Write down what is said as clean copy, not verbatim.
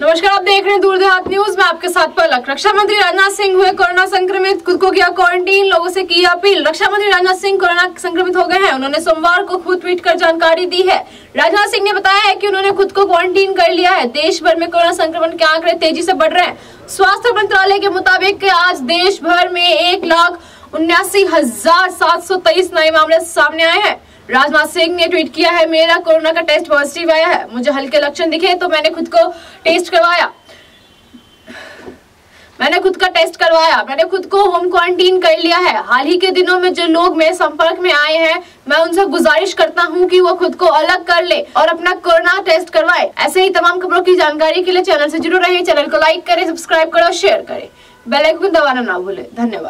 नमस्कार, आप देख रहे हैं दूर देहात न्यूज में आपके साथ पलक। रक्षा मंत्री राजनाथ सिंह हुए कोरोना संक्रमित, खुद को किया क्वारंटीन, लोगों से की अपील। रक्षा मंत्री राजनाथ सिंह कोरोना संक्रमित हो गए हैं। उन्होंने सोमवार को खुद ट्वीट कर जानकारी दी है। राजनाथ सिंह ने बताया है कि उन्होंने खुद को क्वारंटीन कर लिया है। देश भर में कोरोना संक्रमण के आंकड़े तेजी से बढ़ रहे हैं। स्वास्थ्य मंत्रालय के मुताबिक आज देश भर में 1,79,723 नए मामले सामने आए हैं। राजनाथ सिंह ने ट्वीट किया है, मेरा कोरोना का टेस्ट पॉजिटिव आया है। मुझे हल्के लक्षण दिखे तो मैंने खुद का टेस्ट करवाया। मैंने खुद को होम क्वारंटीन कर लिया है। हाल ही के दिनों में जो लोग मेरे संपर्क में आए हैं, मैं उनसे गुजारिश करता हूं कि वो खुद को अलग कर ले और अपना कोरोना टेस्ट करवाए। ऐसे ही तमाम खबरों की जानकारी के लिए चैनल से जुड़े रहे। चैनल को लाइक करें, सब्सक्राइब करें और शेयर करें। बेल आइकन दबाना ना भूले। धन्यवाद।